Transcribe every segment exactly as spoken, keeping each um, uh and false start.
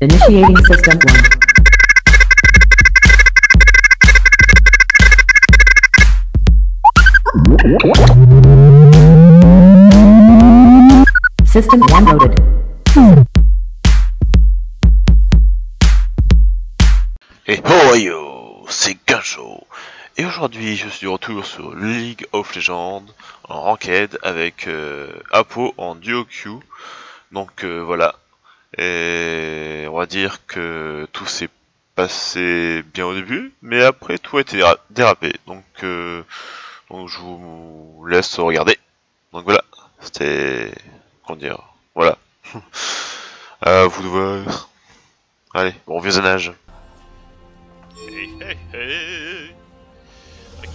Initiating system one. System one loaded. Hey, how are you? C'est Gunsho. Et aujourd'hui, je suis de retour sur League of Legends en ranked avec euh, Apo en duo queue. Donc euh, voilà. Et on va dire que tout s'est passé bien au début, mais après tout a été dérapé. Donc, euh, donc je vous laisse regarder. Donc voilà, c'était... Comment dire... Voilà. À vous de voir. Allez, bon visionnage. Hey, hey, hey. Ok,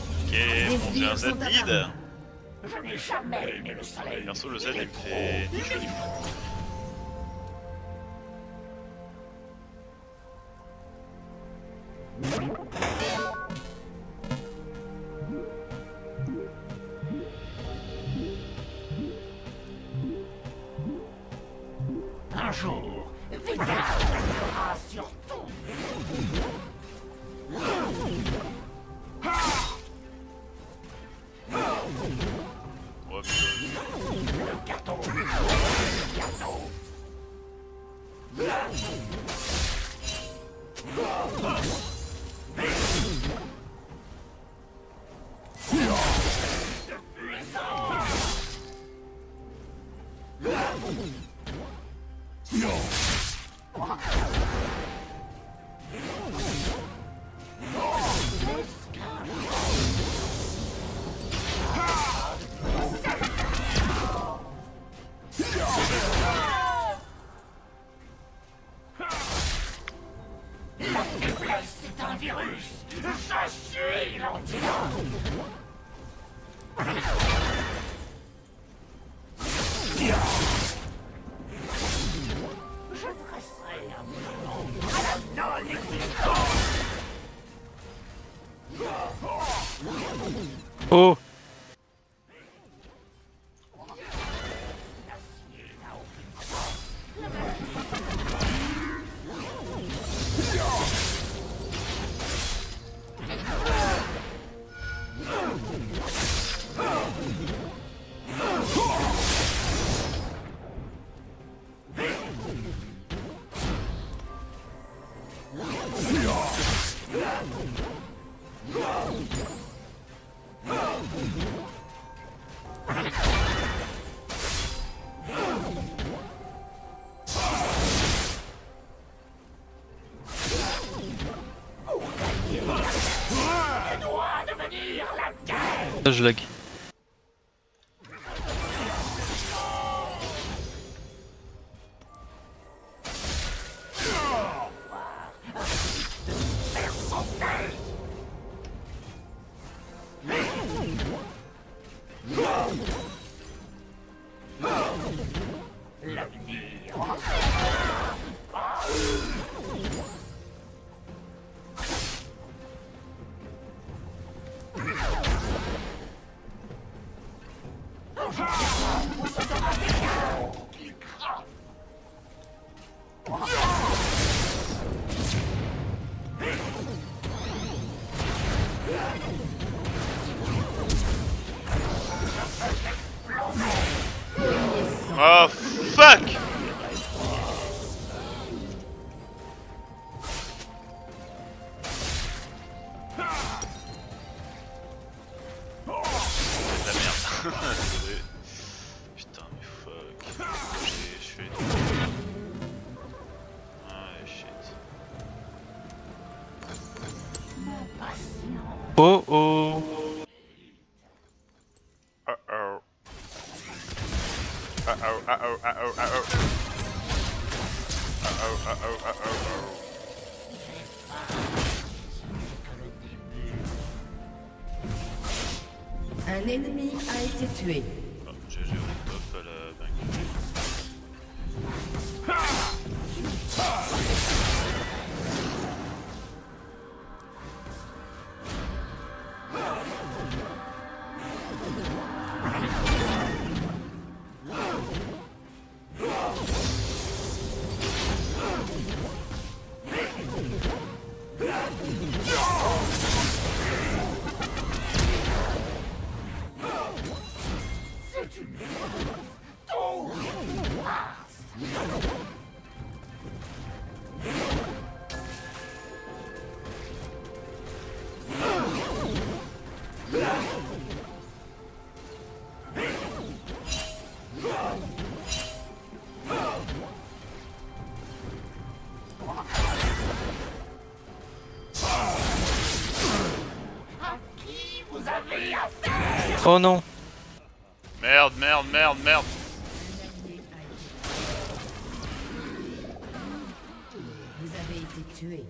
bon, j'ai un Z lead. Perso, le Z il me fait... Un jour, Viegar sera sur tout. Oh, le gâteau, le gâteau. Oh. Je lag. Oh fuck! Oh oh. Uh oh. Uh oh. Uh oh. Uh oh. Uh oh. Uh oh. Uh oh. Uh oh. Un ennemi a été tué. Oh, j'ai joué au top à la dingue. Oh, Oh non. Merde, merde, merde, merde. Vous avez été tué.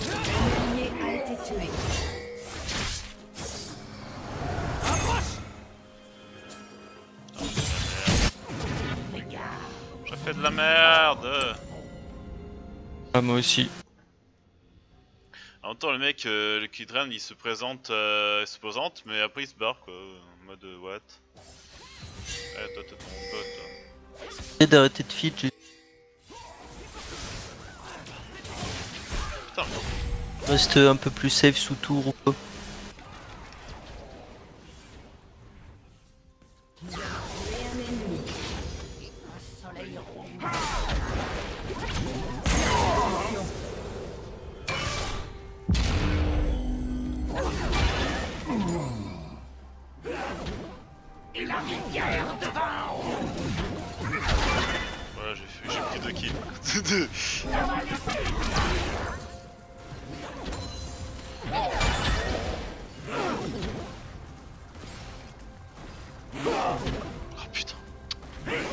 Le premier a été tué. Approche. Je fais de la merde. Ah, moi aussi. En même temps, le mec, euh, le Kidrain, il se présente, euh, il se présente, mais après il se barre quoi, en mode what. Eh, toi t'es mon pote. J'ai d'arrêter de feed. Putain. Reste un peu plus safe sous tour ou quoi. Voilà, j'ai pris deux kills. Deux. Oh putain. Fais-le.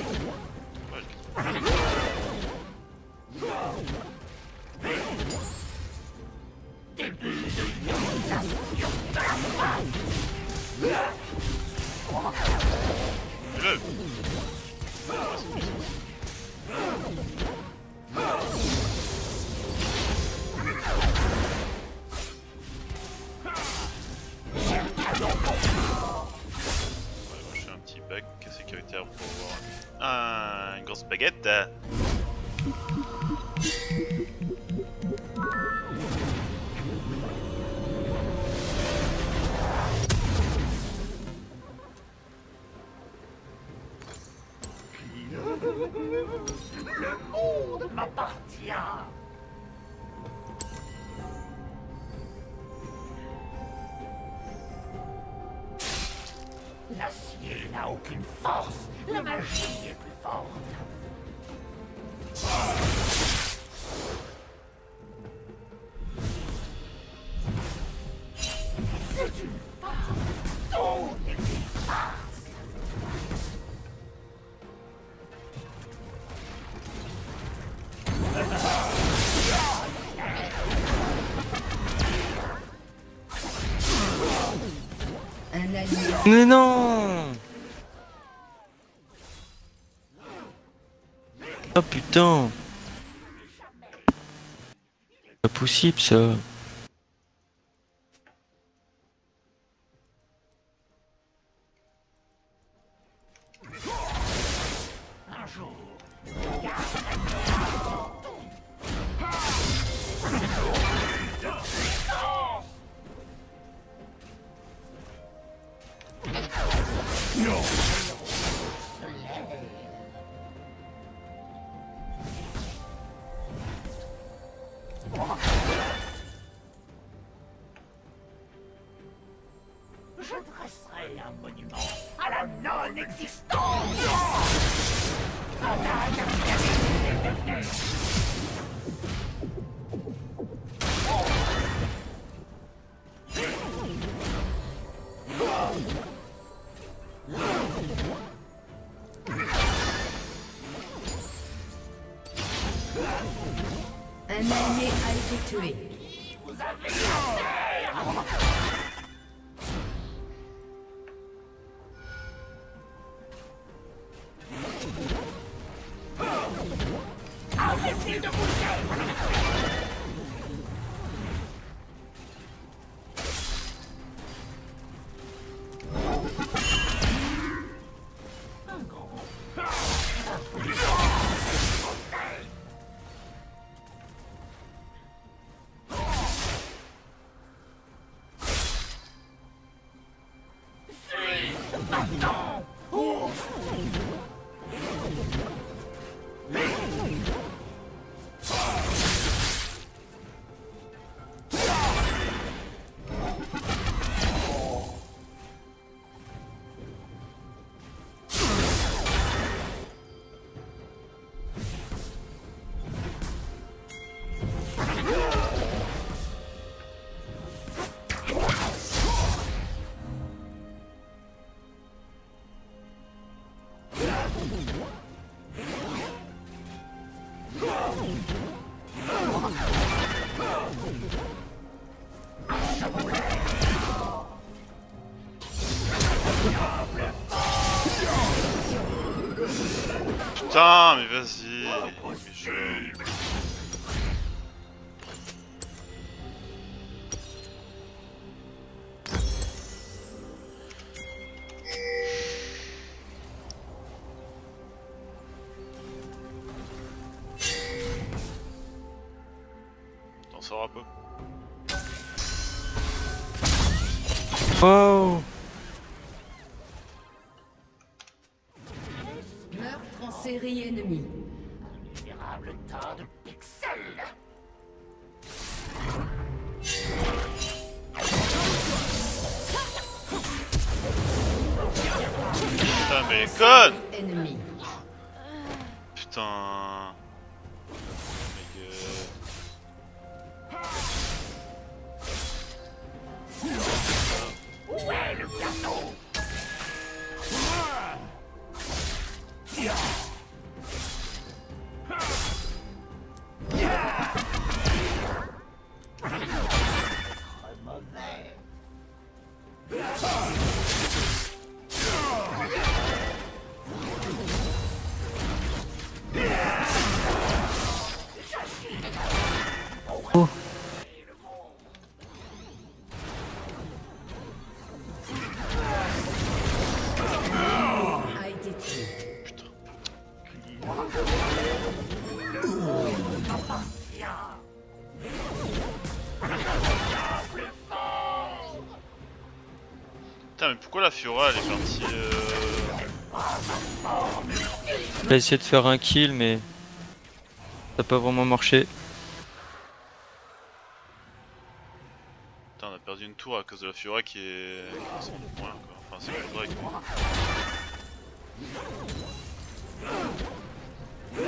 Je fais un petit bug sécuritaire pour avoir ah, une grosse baguette. Le monde m'appartient. L'acier n'a aucune force, la magie est plus forte. C'est une farce, tout est une farce. Mais non. Oh putain. C'est pas possible ça. Je dresserai un monument à la non-existence. Un allié a été tué. Vous avez Putain, mais vas-y, mais je... T'en sors un peu. Oh. Série ennemie. Un misérable tas de pixels. Putain mais les connes. Putain. Où est le gâteau? Putain mais pourquoi la Fiora elle est partie euh... Elle a essayé de faire un kill mais ça n'a pas vraiment marché. Putain on a perdu une tour à cause de la Fiora qui est... Enfin c'est le break mais...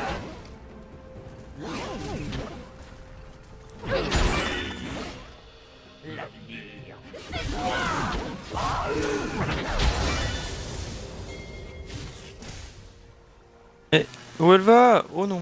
L'avenir c'est moi. Mais où elle va? Oh non.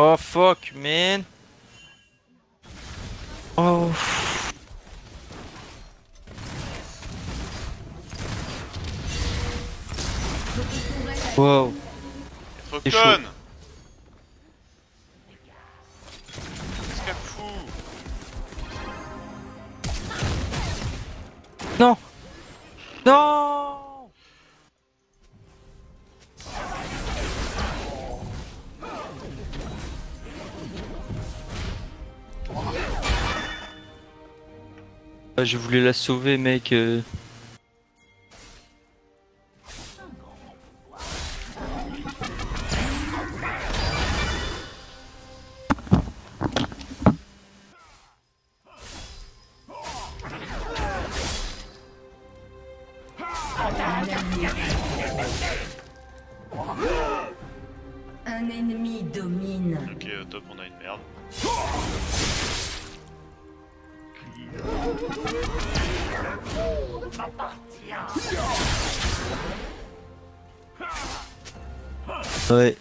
Oh fuck man. Oh. Wow. Trop con. Qu'est-ce qu'elle fout? Non. Non. Je voulais la sauver mec. Euh... Un ennemi domine. Ok, au top on a une merde. Ouais.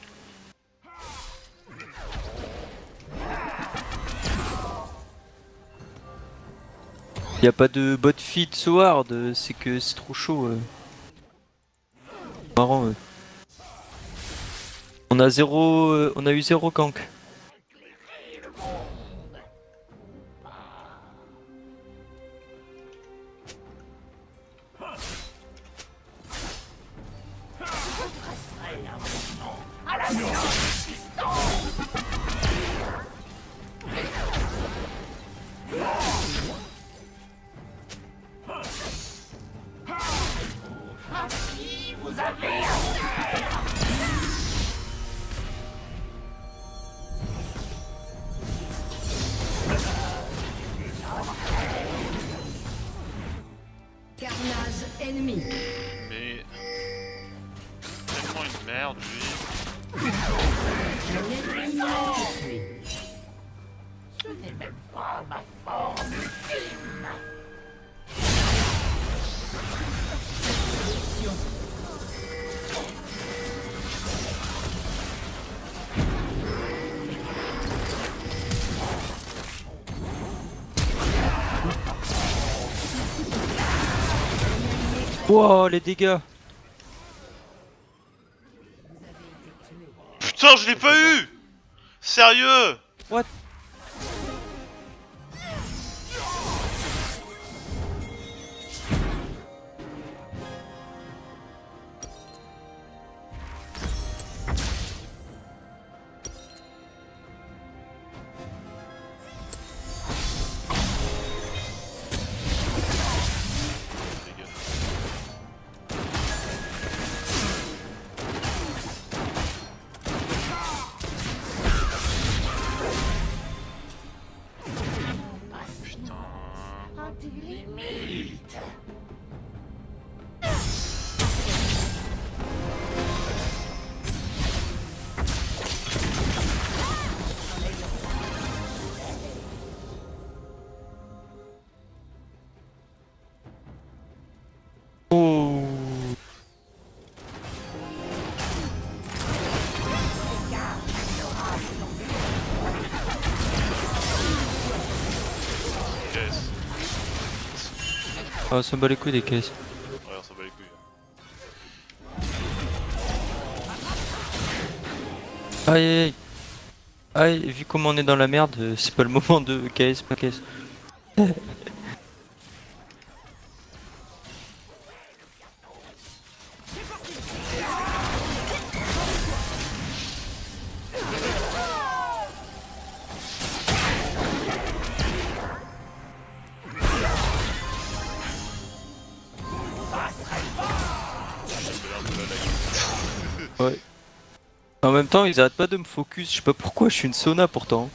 Y a pas de bot feed so hard, c'est que c'est trop chaud. Euh. Marrant. Euh. On a zéro, euh, on a eu zéro gank. Carnage ennemi. Mais... tellement une merde, lui. Ce n'est même pas ma forme ultime. Wow, les dégâts. Putain, je l'ai pas eu. Sérieux. What? Oh, ça me bat les couilles des caisses. Ouais, on s'en bat les couilles. Aïe aïe aïe, aïe vu comment on est dans la merde, c'est pas le moment de caisse, pas caisse. Ouais. En même temps, ils arrêtent pas de me focus. Je sais pas pourquoi, je suis une Sona pourtant.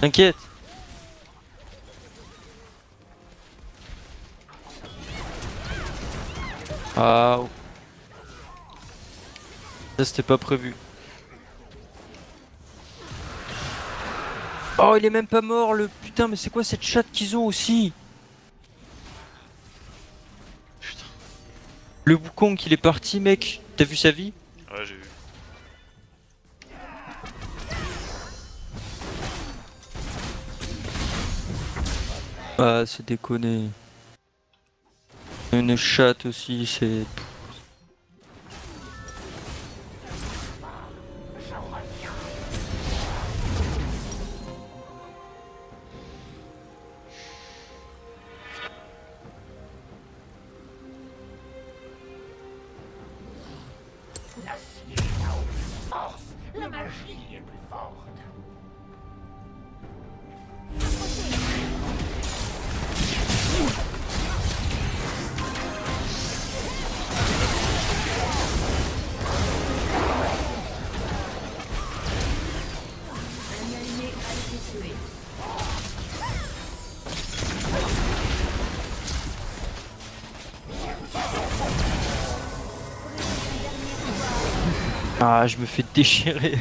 T'inquiète. Ah. Ça c'était pas prévu. Oh, il est même pas mort le putain, mais c'est quoi cette chatte qu'ils ont aussi? Putain. Le boucon qu'il est parti, mec. T'as vu sa vie? Ouais, j'ai vu. Ah, c'est déconné. Une chatte aussi, c'est... Ah, je me fais déchirer.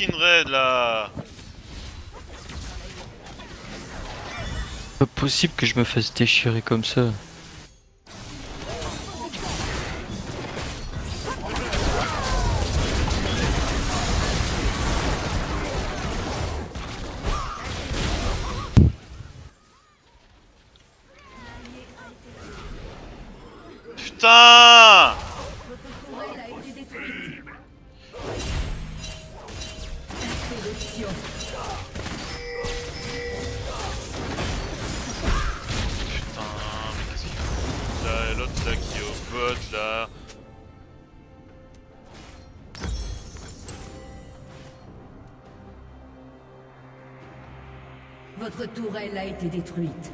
fucking raid là. C'est pas possible que je me fasse déchirer comme ça. Putain! Là. Votre tourelle a été détruite.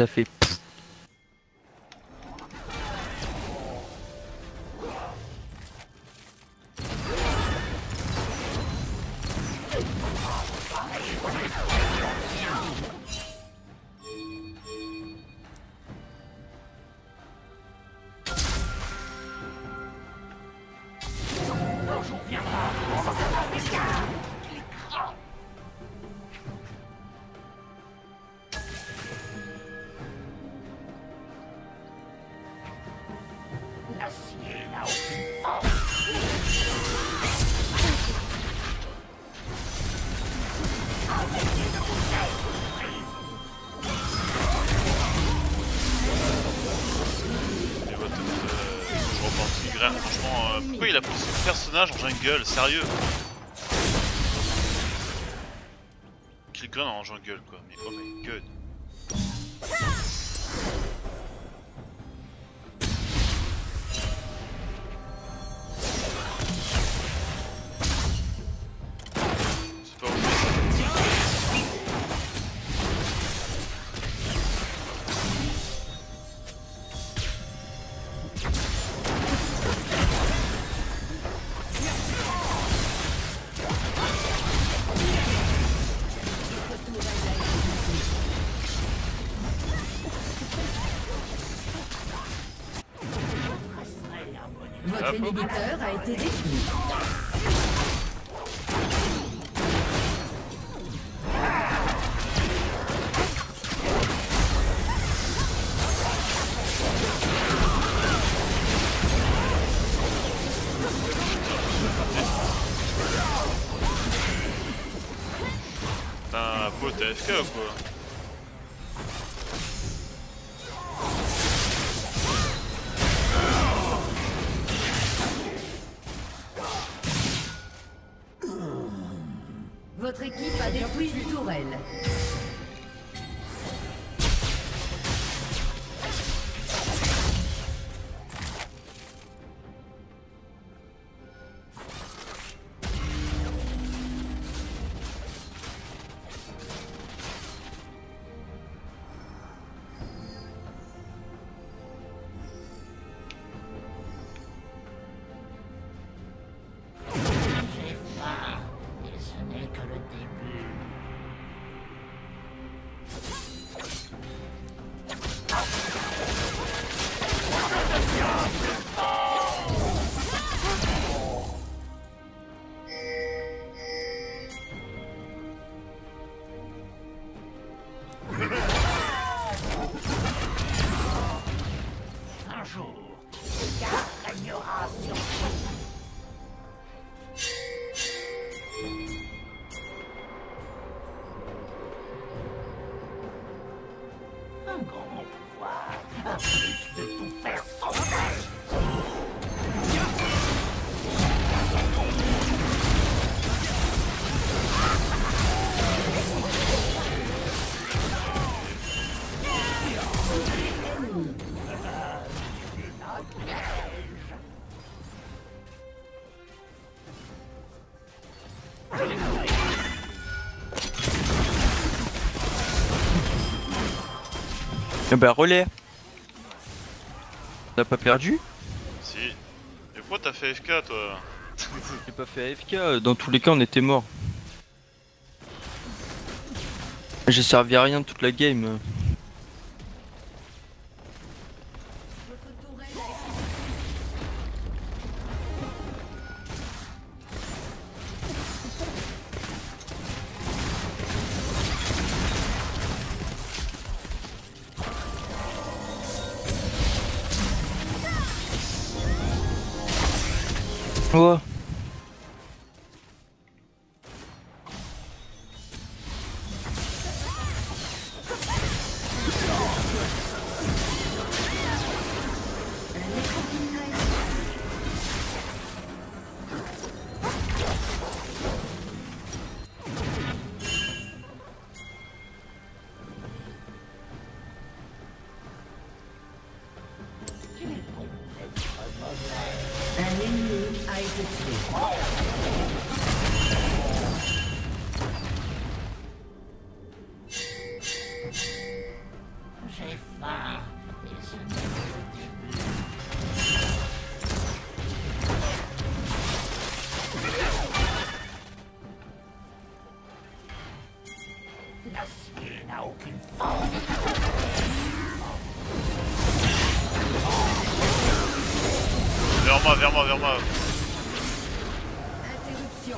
Ça fait pfff. Personnage en jungle, sérieux. Kidrain en jungle quoi, mais oh my god. L'éditeur a été détruit. Putain, Apo, t'es F K ou quoi? Votre équipe a détruit une tourelle. Eh bah relais. On a pas perdu? Si. Et pourquoi t'as fait A F K toi? J'ai pas fait A F K, dans tous les cas on était morts. J'ai servi à rien toute la game. Oh. Vers moi, vers moi. Interruption.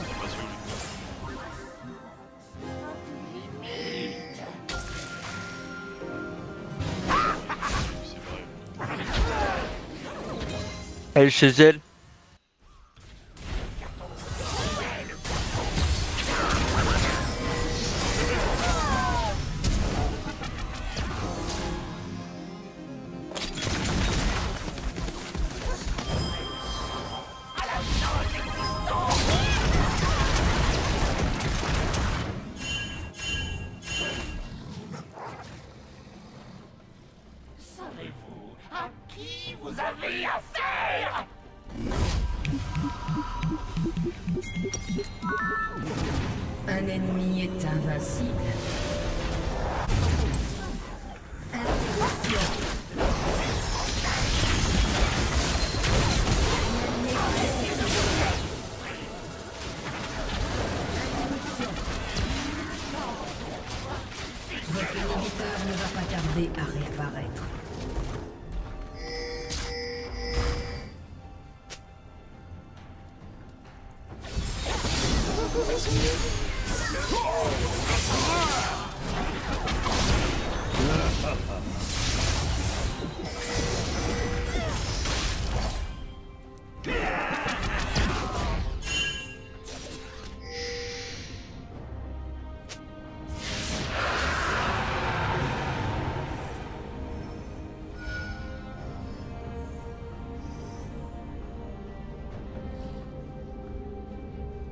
Elle est chez elle.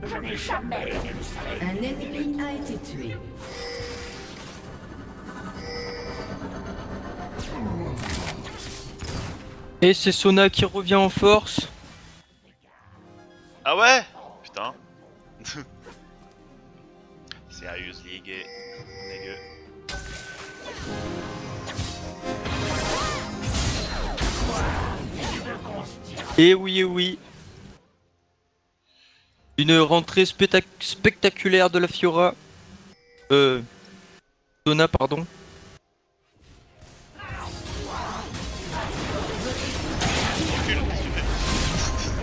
Je n'ai jamais été distraite. Un ennemi a été tué. Et c'est Sona qui revient en force. Ah ouais? Putain. Sérieux, League est dégueu. Et oui, et oui. Une rentrée spectac spectaculaire de la Fiora. Euh... Sona, pardon.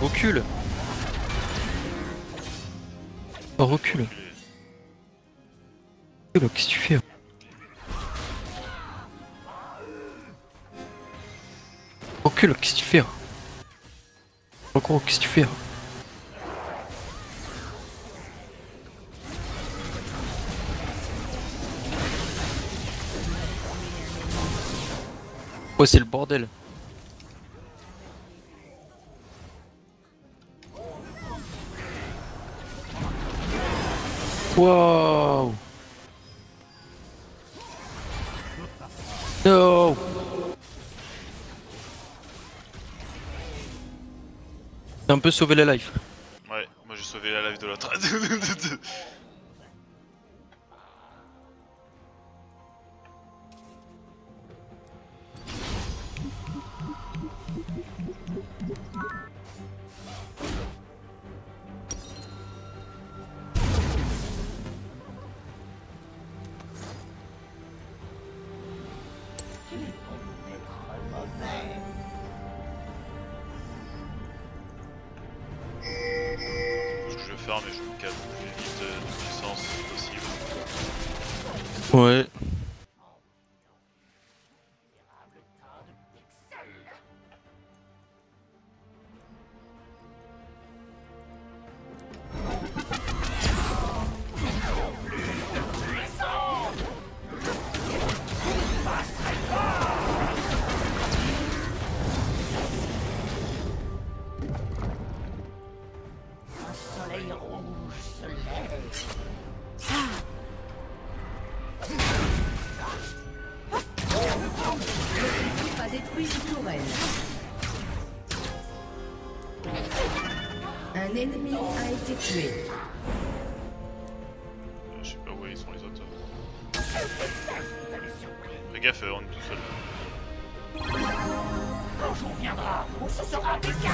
Recule. Oh, recule. Qu'est-ce que tu fais? Recule, qu'est-ce que tu fais? Recule, qu'est-ce que tu fais? Oh, c'est le bordel. Wow. No. T'as un peu sauvé la life. Ouais, moi j'ai sauvé la life de l'autre. Mais je me calme le plus vite de puissance possible. Ouais. Un ennemi a été tué. Euh, je sais pas où ils sont les autres. Fais gaffe, on est tout seul. Quand j'en viendra, on se sera Viegar.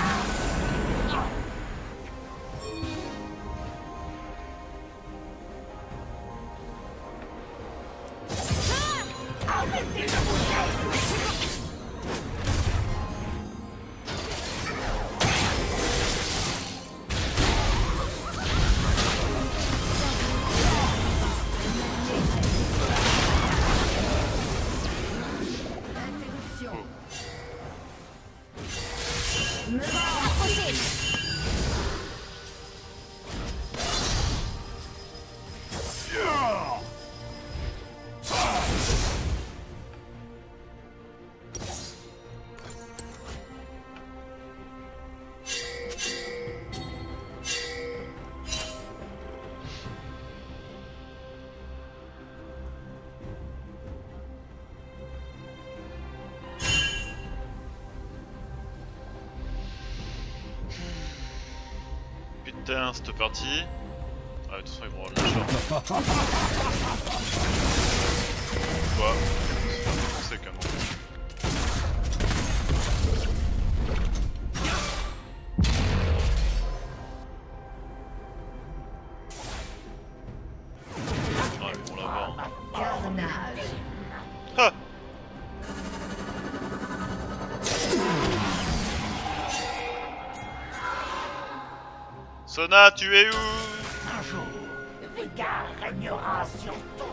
Putain, cette partie. Ah, de toute façon, ils vont relâcher. Quoi? On sait comment. Ah, ils vont l'avoir. Ah! Sona, tu es où? Un jour, Viegar régnera sur tout.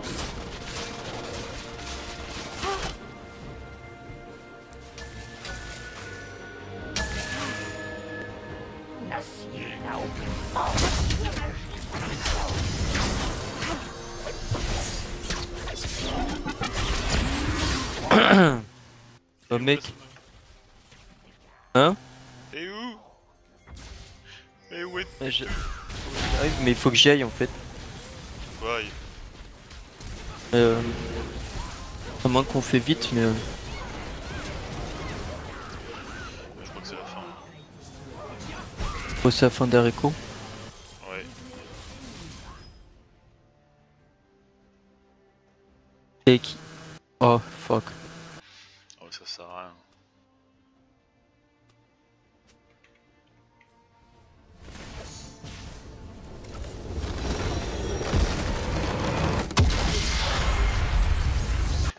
L'acier n'a aucune force. Oh mec. Hein? T'es où? Mais où est ouais, je... J'arrive, mais il faut que j'y aille en fait. Ouais. Euh... À moins qu'on fait vite, mais... Je crois que c'est la fin. Oh, c'est la fin d'Areco. Ouais. Et qui... Oh, fuck. Oh, ça sert à rien.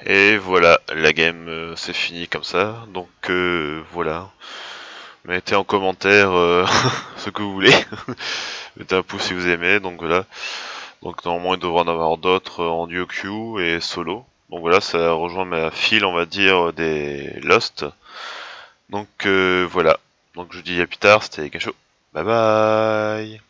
Et voilà, la game euh, c'est fini comme ça, donc euh, voilà, mettez en commentaire euh, ce que vous voulez, mettez un pouce si vous aimez, donc voilà, donc normalement il devrait en avoir d'autres en duo queue et solo, donc voilà, ça rejoint ma file on va dire des Lost, donc euh, voilà, donc je dis à plus tard, c'était Gunsho, bye bye.